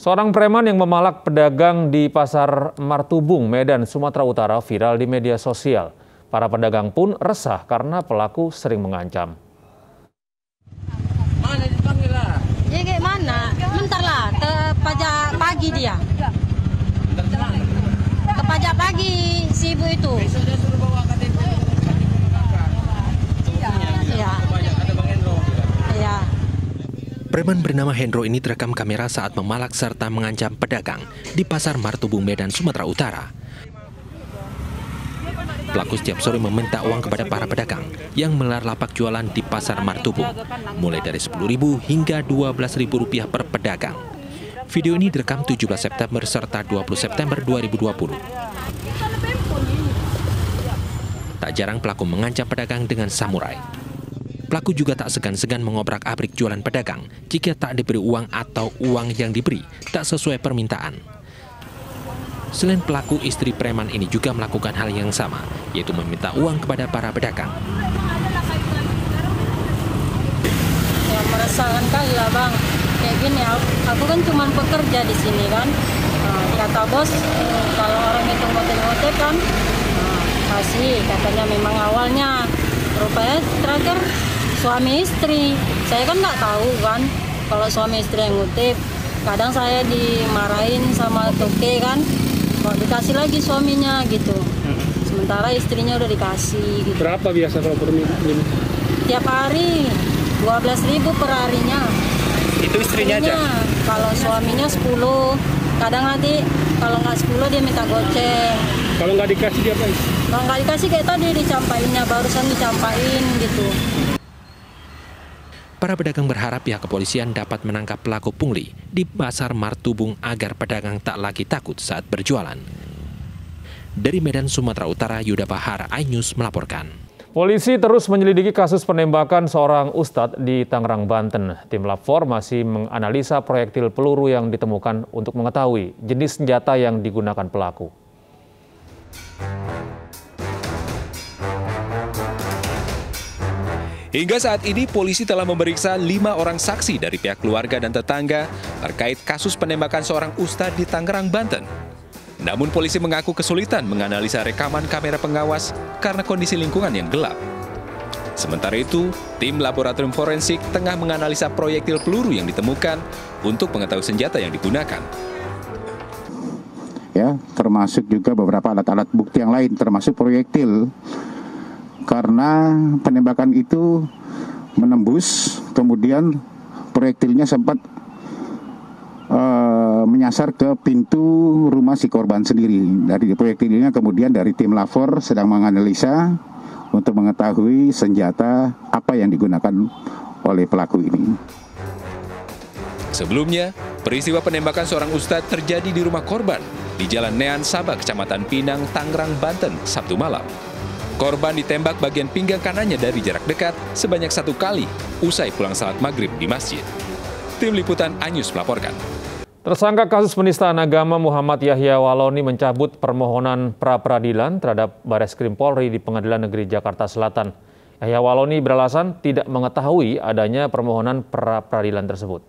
Seorang preman yang memalak pedagang di Pasar Martubung, Medan, Sumatera Utara viral di media sosial. Para pedagang pun resah karena pelaku sering mengancam. Mana dipanggil lah? Ya gimana? Bentar lah, ke pajak pagi dia. Ke pajak pagi si ibu itu. Besok dia suruh bawa KTP. Iya. Ada Bang Hendro. Iya. Preman bernama Hendro ini terekam kamera saat memalak serta mengancam pedagang di Pasar Martubung, Medan, Sumatera Utara. Pelaku setiap sore meminta uang kepada para pedagang yang melar lapak jualan di Pasar Martubung, mulai dari Rp10.000 hingga Rp12.000 per pedagang. Video ini direkam 17 September serta 20 September 2020. Tak jarang pelaku mengancam pedagang dengan samurai. Pelaku juga tak segan-segan mengobrak-abrik jualan pedagang jika tak diberi uang atau uang yang diberi tak sesuai permintaan. Selain pelaku, istri preman ini juga melakukan hal yang sama, yaitu meminta uang kepada para pedagang. Ya, meresahkan kali lah bang, kayak gini aku kan cuma pekerja di sini kan, kata bos kalau orang itu ngoteh-ngoteh kan, kasih katanya memang awalnya, rupanya terakhir suami istri, saya kan nggak tahu kan, kalau suami istri yang ngutip, kadang saya dimarahin sama toke kan, mau dikasih lagi suaminya gitu, sementara istrinya udah dikasih. Gitu. Berapa biasa kalau permintaan? Tiap hari, 12.000 per harinya. Itu istrinya aja? Kalau suaminya 10, kadang nanti kalau nggak 10 dia minta goceng. Kalau nggak dikasih dia apa? Kalau nggak dikasih kayak tadi dicampainnya, barusan dicampain gitu. Para pedagang berharap pihak kepolisian dapat menangkap pelaku pungli di Pasar Martubung agar pedagang tak lagi takut saat berjualan. Dari Medan, Sumatera Utara, Yuda Bahar, iNews melaporkan. Polisi terus menyelidiki kasus penembakan seorang ustadz di Tangerang, Banten. Tim Lab 4 masih menganalisa proyektil peluru yang ditemukan untuk mengetahui jenis senjata yang digunakan pelaku. Hingga saat ini, polisi telah memeriksa 5 orang saksi dari pihak keluarga dan tetangga terkait kasus penembakan seorang ustadz di Tangerang, Banten. Namun polisi mengaku kesulitan menganalisa rekaman kamera pengawas karena kondisi lingkungan yang gelap. Sementara itu, tim laboratorium forensik tengah menganalisa proyektil peluru yang ditemukan untuk mengetahui senjata yang digunakan. Ya, termasuk juga beberapa alat-alat bukti yang lain, termasuk proyektil. Karena penembakan itu menembus, kemudian proyektilnya sempat menyasar ke pintu rumah si korban sendiri. Dari proyektilnya kemudian dari tim Lab 4 sedang menganalisa untuk mengetahui senjata apa yang digunakan oleh pelaku ini. Sebelumnya, peristiwa penembakan seorang ustadz terjadi di rumah korban di Jalan Nean Sabah, Kecamatan Pinang, Tangerang, Banten, Sabtu malam. Korban ditembak bagian pinggang kanannya dari jarak dekat sebanyak 1 kali usai pulang salat maghrib di masjid. Tim Liputan iNews melaporkan. Tersangka kasus penistaan agama Muhammad Yahya Waloni mencabut permohonan pra-peradilan terhadap Bareskrim Polri di Pengadilan Negeri Jakarta Selatan. Yahya Waloni beralasan tidak mengetahui adanya permohonan pra-peradilan tersebut.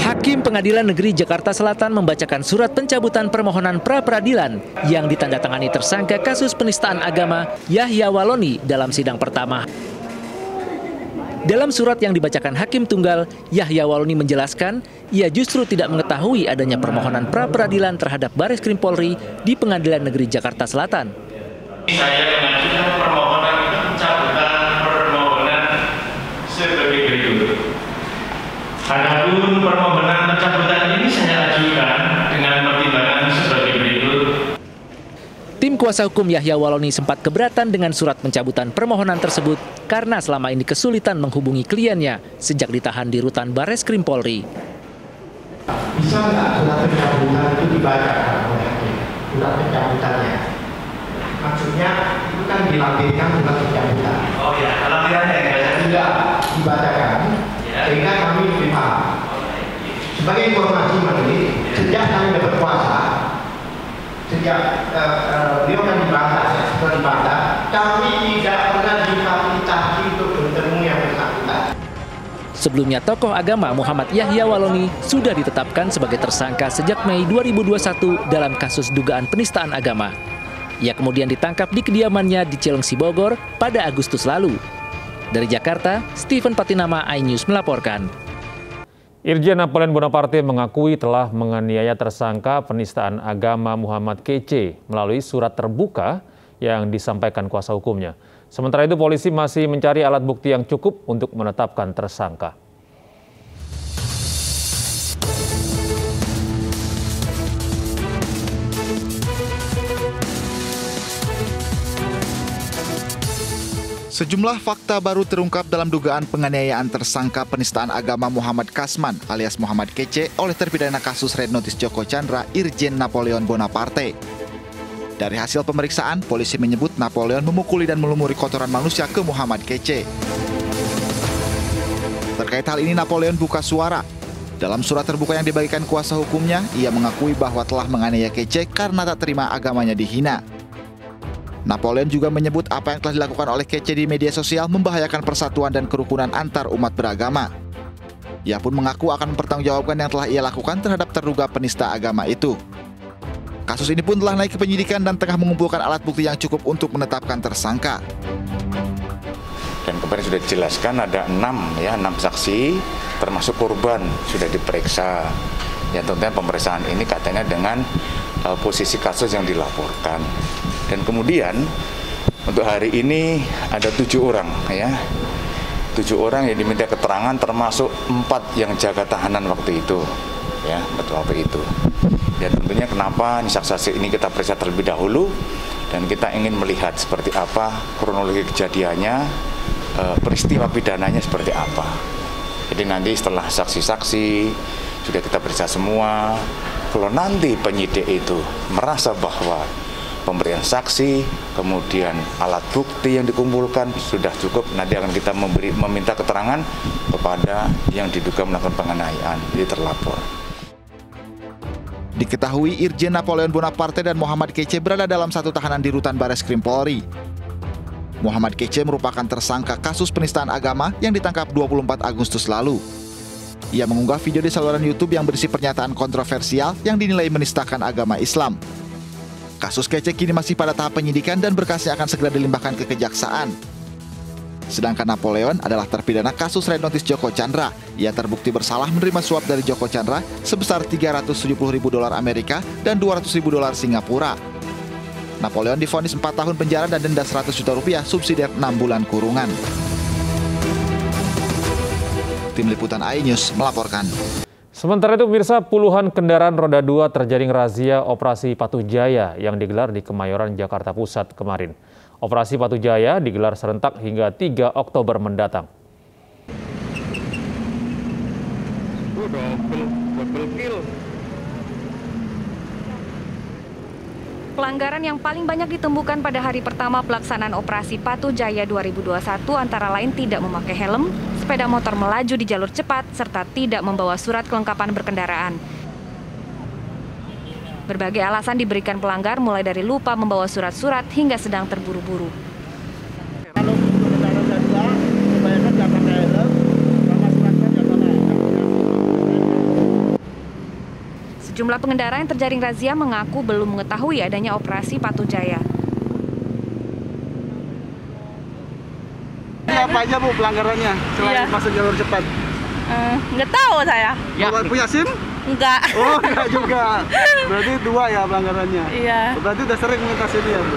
Hakim Pengadilan Negeri Jakarta Selatan membacakan surat pencabutan permohonan pra-peradilan yang ditandatangani tersangka kasus penistaan agama Yahya Waloni dalam sidang pertama. Dalam surat yang dibacakan Hakim Tunggal, Yahya Waloni menjelaskan ia justru tidak mengetahui adanya permohonan pra-peradilan terhadap Bareskrim Polri di Pengadilan Negeri Jakarta Selatan. Saya mengajukan permohonan pencabutan permohonan sebagai berikut. Adapun permohonan pencabutan ini saya ajukan dengan pertimbangan sebagai berikut. Tim kuasa hukum Yahya Waloni sempat keberatan dengan surat pencabutan permohonan tersebut karena selama ini kesulitan menghubungi kliennya sejak ditahan di rutan Bareskrim Polri. Bisa nggak surat pencabutan itu dibacakan oleh hakim? Surat pencabutannya. Maksudnya itu kan dilampirkan surat pencabutan. Oh ya, lampirannya tidak dibacakan. Sehingga kami terima. Sebagai informasi majelis, sejak kami dapat kuasa, sejak beliau kan dibantah, kami tidak pernah difasilitasi untuk bertemu yang bersama. Sebelumnya, tokoh agama Muhammad Yahya Waloni sudah ditetapkan sebagai tersangka sejak Mei 2021 dalam kasus dugaan penistaan agama. Ia kemudian ditangkap di kediamannya di Cileungsi, Bogor pada Agustus lalu. Dari Jakarta, Steven Patinama, iNews melaporkan. Irjen Napoleon Bonaparte mengakui telah menganiaya tersangka penistaan agama Muhammad Kece melalui surat terbuka yang disampaikan kuasa hukumnya. Sementara itu, polisi masih mencari alat bukti yang cukup untuk menetapkan tersangka. Sejumlah fakta baru terungkap dalam dugaan penganiayaan tersangka penistaan agama Muhammad Kasman alias Muhammad Kece oleh terpidana kasus Red Notice Joko Chandra, Irjen Napoleon Bonaparte. Dari hasil pemeriksaan, polisi menyebut Napoleon memukuli dan melumuri kotoran manusia ke Muhammad Kece. Terkait hal ini, Napoleon buka suara. Dalam surat terbuka yang dibagikan kuasa hukumnya, ia mengakui bahwa telah menganiaya Kece karena tak terima agamanya dihina. Napoleon juga menyebut apa yang telah dilakukan oleh Kece di media sosial membahayakan persatuan dan kerukunan antar umat beragama. Ia pun mengaku akan mempertanggungjawabkan yang telah ia lakukan terhadap terduga penista agama itu. Kasus ini pun telah naik ke penyidikan dan tengah mengumpulkan alat bukti yang cukup untuk menetapkan tersangka. Dan kemarin sudah dijelaskan ada enam saksi, termasuk korban sudah diperiksa. Ya, tentunya pemeriksaan ini katanya dengan posisi kasus yang dilaporkan. Dan kemudian untuk hari ini ada 7 orang, ya. 7 orang yang diminta keterangan, termasuk 4 yang jaga tahanan waktu itu. Ya, betul apa itu. Dan tentunya kenapa saksi-saksi ini kita periksa terlebih dahulu, dan kita ingin melihat seperti apa kronologi kejadiannya, peristiwa pidananya seperti apa. Jadi nanti setelah saksi-saksi sudah kita periksa semua, kalau nanti penyidik itu merasa bahwa pemberian saksi, kemudian alat bukti yang dikumpulkan sudah cukup, nanti akan kita meminta keterangan kepada yang diduga melakukan penganiayaan, jadi terlapor. Diketahui Irjen Napoleon Bonaparte dan Muhammad Kece berada dalam satu tahanan di rutan Bareskrim Polri. Muhammad Kece merupakan tersangka kasus penistaan agama yang ditangkap 24 Agustus lalu. Ia mengunggah video di saluran YouTube yang berisi pernyataan kontroversial yang dinilai menistakan agama Islam. Kasus Kece kini masih pada tahap penyidikan dan berkasnya akan segera dilimpahkan ke kejaksaan. Sedangkan Napoleon adalah terpidana kasus Red Notice Joko Chandra. Ia terbukti bersalah menerima suap dari Joko Chandra sebesar $370.000 Amerika dan $200.000 Singapura. Napoleon divonis 4 tahun penjara dan denda Rp100 juta subsidi 6 bulan kurungan. Tim Liputan iNews melaporkan. Sementara itu, pemirsa, puluhan kendaraan roda 2 terjaring razia Operasi Patuh Jaya yang digelar di Kemayoran, Jakarta Pusat kemarin. Operasi Patuh Jaya digelar serentak hingga 3 Oktober mendatang. Pelanggaran yang paling banyak ditemukan pada hari pertama pelaksanaan Operasi Patuh Jaya 2021 antara lain tidak memakai helm, sepeda motor melaju di jalur cepat, serta tidak membawa surat kelengkapan berkendaraan. Berbagai alasan diberikan pelanggar, mulai dari lupa membawa surat-surat hingga sedang terburu-buru. Sejumlah pengendara yang terjaring razia mengaku belum mengetahui adanya Operasi Patuh Jaya. Apa aja, Bu, pelanggarannya selain masuk jalur cepat? Nggak tahu saya. Ya. Punya SIM? Nggak. Oh, nggak juga. Berarti 2 ya pelanggarannya? Iya. Berarti udah sering melintasi ini ya, Bu?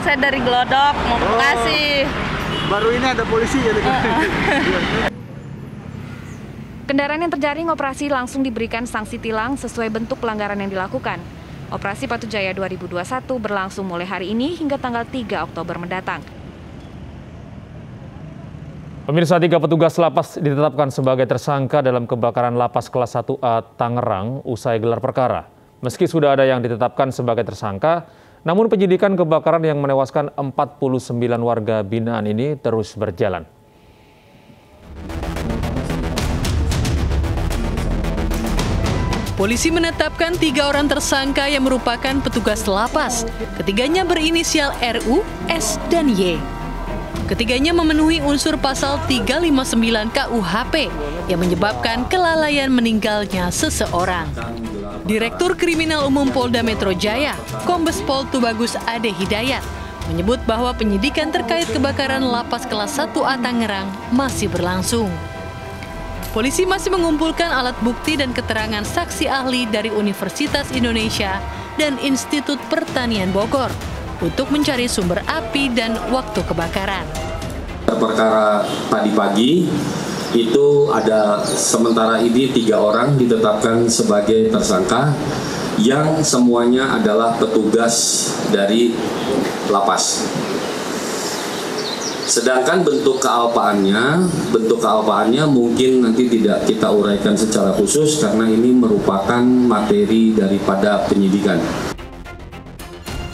Saya dari Glodok, mau ke Bekasi. Baru ini ada polisi ya? Kendaraan yang terjaring operasi langsung diberikan sanksi tilang sesuai bentuk pelanggaran yang dilakukan. Operasi Patuh Jaya 2021 berlangsung mulai hari ini hingga tanggal 3 Oktober mendatang. Pemirsa, 3 petugas lapas ditetapkan sebagai tersangka dalam kebakaran lapas kelas 1A Tangerang usai gelar perkara. Meski sudah ada yang ditetapkan sebagai tersangka, namun penyidikan kebakaran yang menewaskan 49 warga binaan ini terus berjalan. Polisi menetapkan 3 orang tersangka yang merupakan petugas lapas. Ketiganya berinisial RU, S, dan Y. Ketiganya memenuhi unsur pasal 359 KUHP yang menyebabkan kelalaian meninggalnya seseorang. Direktur Kriminal Umum Polda Metro Jaya, Kombes Pol Tubagus Ade Hidayat, menyebut bahwa penyidikan terkait kebakaran lapas kelas 1A Tangerang masih berlangsung. Polisi masih mengumpulkan alat bukti dan keterangan saksi ahli dari Universitas Indonesia dan Institut Pertanian Bogor untuk mencari sumber api dan waktu kebakaran. Perkara tadi pagi itu ada sementara ini 3 orang ditetapkan sebagai tersangka yang semuanya adalah petugas dari lapas. Sedangkan bentuk kealpaannya mungkin nanti tidak kita uraikan secara khusus karena ini merupakan materi daripada penyidikan.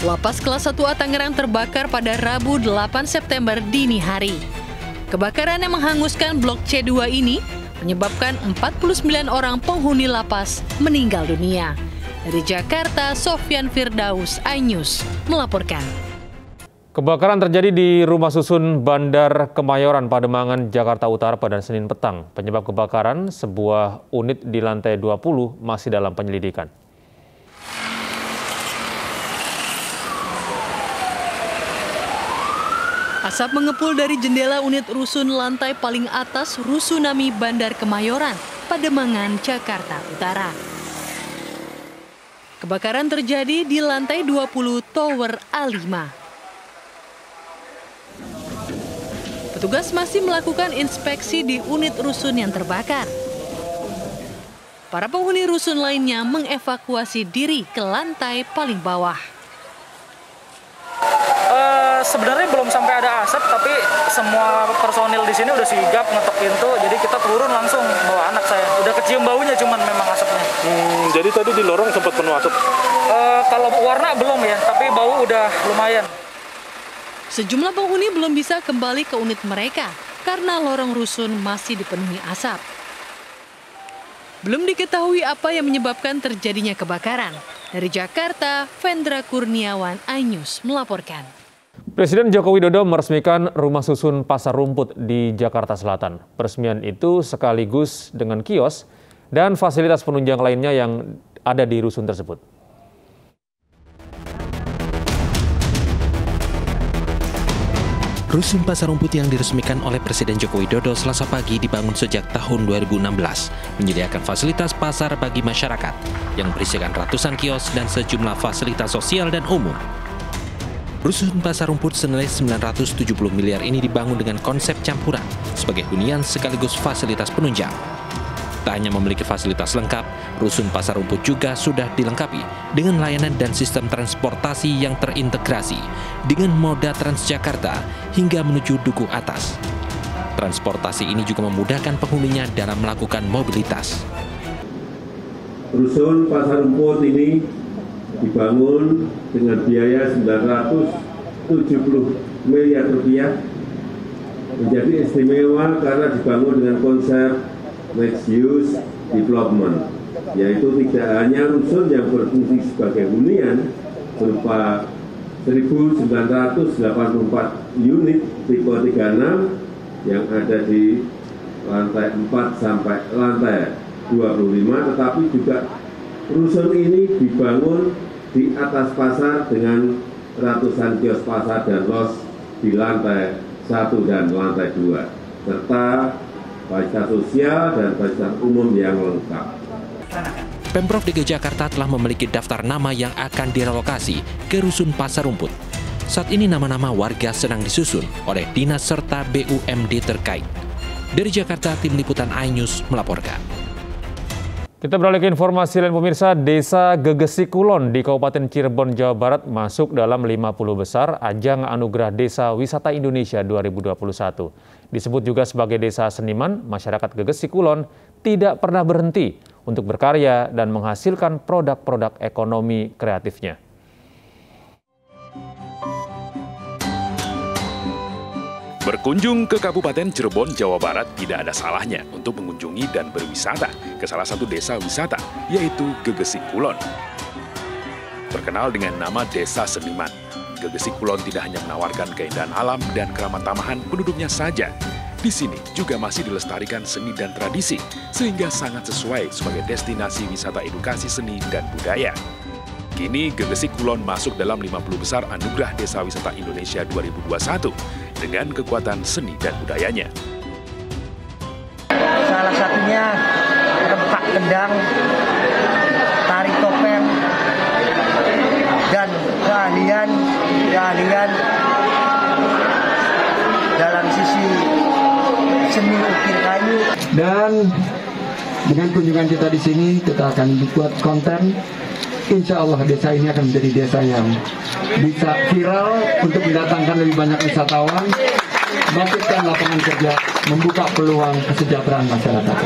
Lapas kelas 1A Tangerang terbakar pada Rabu 8 September dini hari. Kebakaran yang menghanguskan Blok C2 ini menyebabkan 49 orang penghuni lapas meninggal dunia. Dari Jakarta, Sofyan Firdaus, iNews melaporkan. Kebakaran terjadi di rumah susun Bandar Kemayoran, Pademangan, Jakarta Utara pada Senin petang. Penyebab kebakaran, sebuah unit di lantai 20 masih dalam penyelidikan. Asap mengepul dari jendela unit rusun lantai paling atas Rusunami Bandar Kemayoran, Pademangan, Jakarta Utara. Kebakaran terjadi di lantai 20 Tower A5. Petugas masih melakukan inspeksi di unit rusun yang terbakar. Para penghuni rusun lainnya mengevakuasi diri ke lantai paling bawah. Sebenarnya belum sampai ada asap, tapi semua personil di sini udah sigap ngetok pintu, jadi kita turun langsung bawa anak saya. Udah kecium baunya, cuman memang asapnya. Jadi tadi di lorong sempat penuh asap? Kalau warna belum ya, tapi bau udah lumayan. Sejumlah penghuni belum bisa kembali ke unit mereka karena lorong rusun masih dipenuhi asap. Belum diketahui apa yang menyebabkan terjadinya kebakaran. Dari Jakarta, Vendra Kurniawan, iNews melaporkan. Presiden Joko Widodo meresmikan rumah susun Pasar Rumput di Jakarta Selatan. Peresmian itu sekaligus dengan kios dan fasilitas penunjang lainnya yang ada di rusun tersebut. Rusun Pasar Rumput yang diresmikan oleh Presiden Joko Widodo Selasa pagi dibangun sejak tahun 2016, menyediakan fasilitas pasar bagi masyarakat yang berisikan ratusan kios dan sejumlah fasilitas sosial dan umum. Rusun Pasar Rumput senilai 970 miliar ini dibangun dengan konsep campuran sebagai hunian sekaligus fasilitas penunjang. Tak hanya memiliki fasilitas lengkap, Rusun Pasar Rumput juga sudah dilengkapi dengan layanan dan sistem transportasi yang terintegrasi dengan moda Transjakarta hingga menuju Dukuh Atas. Transportasi ini juga memudahkan penghuninya dalam melakukan mobilitas. Rusun Pasar Rumput ini dibangun dengan biaya 970 miliar rupiah, menjadi istimewa karena dibangun dengan konsep mixed use development, yaitu tidak hanya rusun yang berfungsi sebagai hunian berupa 1.984 unit tipe 36 yang ada di lantai 4 sampai lantai 25, tetapi juga rusun ini dibangun di atas pasar dengan ratusan kios pasar dan los di lantai 1 dan lantai 2, serta fasilitas sosial dan fasilitas umum yang lengkap. Pemprov DKI Jakarta telah memiliki daftar nama yang akan direlokasi ke Rusun Pasar Rumput. Saat ini nama-nama warga sedang disusun oleh dinas serta BUMD terkait. Dari Jakarta, Tim Liputan iNews melaporkan. Kita beralih ke informasi lain pemirsa, Desa Gegesik Kulon di Kabupaten Cirebon, Jawa Barat masuk dalam 50 besar Ajang Anugerah Desa Wisata Indonesia 2021. Disebut juga sebagai desa seniman, masyarakat Gegesik Kulon tidak pernah berhenti untuk berkarya dan menghasilkan produk-produk ekonomi kreatifnya. Berkunjung ke Kabupaten Cirebon, Jawa Barat tidak ada salahnya untuk mengunjungi dan berwisata ke salah satu desa wisata, yaitu Gegesik Kulon. Terkenal dengan nama Desa Seniman, Barat, Gegesik Kulon tidak hanya menawarkan keindahan alam dan keramat tamahan penduduknya saja. Di sini juga masih dilestarikan seni dan tradisi, sehingga sangat sesuai sebagai destinasi wisata edukasi seni dan budaya. Kini Gegesik Kulon masuk dalam 50 besar Anugerah Desa Wisata Indonesia 2021 dengan kekuatan seni dan budayanya. Salah satunya tempat kendang, tari topeng, dan keahlian dalam sisi seni ukir kayu. Dan dengan kunjungan kita di sini, kita akan buat konten. Insya Allah desa ini akan menjadi desa yang bisa viral untuk mendatangkan lebih banyak wisatawan, membangkitkan lapangan kerja, membuka peluang kesejahteraan masyarakat.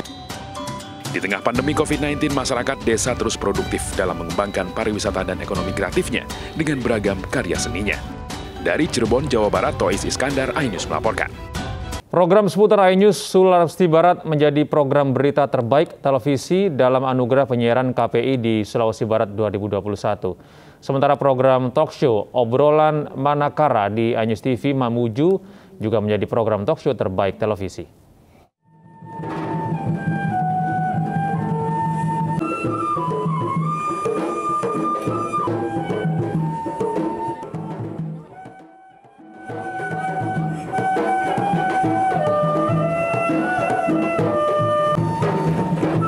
Di tengah pandemi COVID-19, masyarakat desa terus produktif dalam mengembangkan pariwisata dan ekonomi kreatifnya dengan beragam karya seninya. Dari Cirebon, Jawa Barat, Tois Iskandar, iNews melaporkan. Program seputar iNews Sulawesi Barat menjadi program berita terbaik televisi dalam anugerah penyiaran KPI di Sulawesi Barat 2021. Sementara program talkshow Obrolan Manakara di iNews TV Mamuju juga menjadi program talkshow terbaik televisi.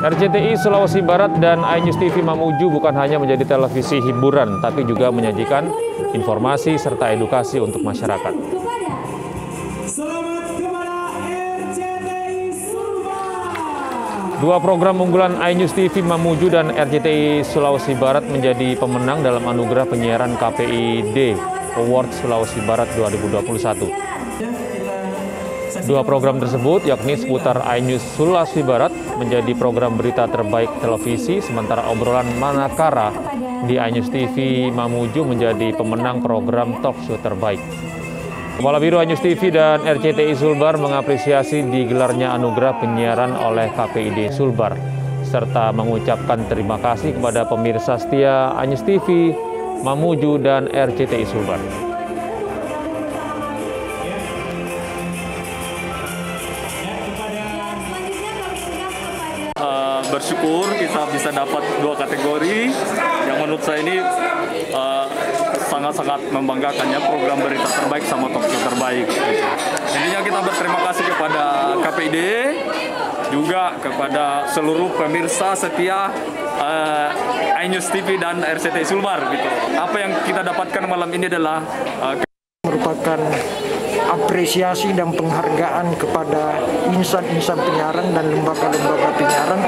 RCTI Sulawesi Barat dan iNews TV Mamuju bukan hanya menjadi televisi hiburan, tapi juga menyajikan informasi serta edukasi untuk masyarakat. Dua program unggulan iNews TV Mamuju dan RCTI Sulawesi Barat menjadi pemenang dalam anugerah penyiaran KPID Award Sulawesi Barat 2021. Dua program tersebut, yakni seputar iNews Sulawesi Barat, menjadi program berita terbaik televisi, sementara Obrolan Manakara di iNews TV Mamuju menjadi pemenang program talkshow terbaik. Kepala Biro iNews TV dan RCTI Sulbar mengapresiasi digelarnya anugerah penyiaran oleh KPID Sulbar, serta mengucapkan terima kasih kepada pemirsa setia iNews TV Mamuju dan RCTI Sulbar. Bersyukur kita bisa dapat dua kategori yang menurut saya ini sangat-sangat membanggakannya, program berita terbaik sama talkshow terbaik. Intinya kita berterima kasih kepada KPID, juga kepada seluruh pemirsa setia iNews TV dan RCTI Sulbar gitu. Apa yang kita dapatkan malam ini adalah merupakan apresiasi dan penghargaan kepada insan-insan penyiaran dan lembaga-lembaga penyiaran